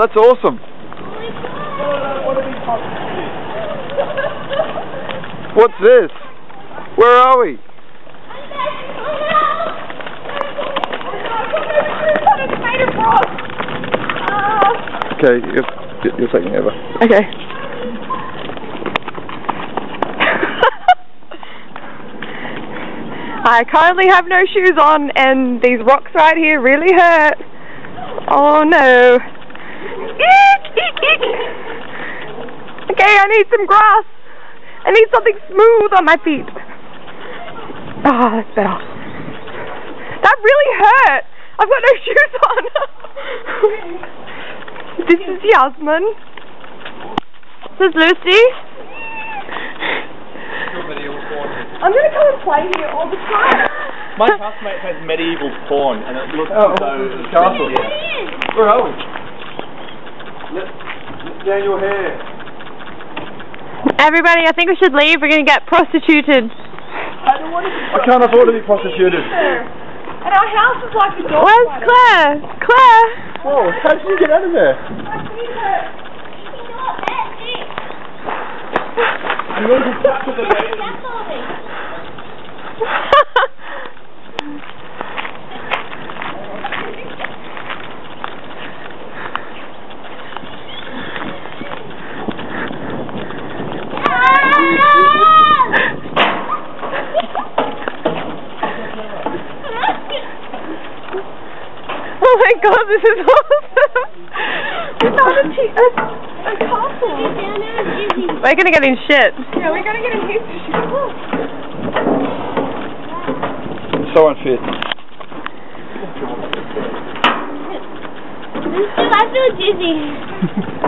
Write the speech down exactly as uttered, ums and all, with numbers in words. that's awesome. What's this? Where are we? Okay, you're, you're taking over. Okay. I currently have no shoes on, and these rocks right here really hurt. Oh no. Eek, eek, eek. Okay, I need some grass. I need something smooth on my feet. Ah, oh, that's better. That really hurt. I've got no shoes on. This is Yasmin. This is Lucy. I'm going to come and play here all the time. My housemate has medieval porn, and it looks oh, as though it's a castle here. Where are we? Let, let down your hair. Everybody, I think we should leave. We're going to get prostituted. I don't want to be prostituted. I can't afford to be prostituted. And our house is like a dog. Where's Claire? Claire! Whoa, how did you get out of there? I'm going to talk to the lady. Oh my god, this is awesome! It's not a, a, a castle! We're gonna get in shit. Yeah, we're gonna get in heaps of shit. So unfit. I feel dizzy.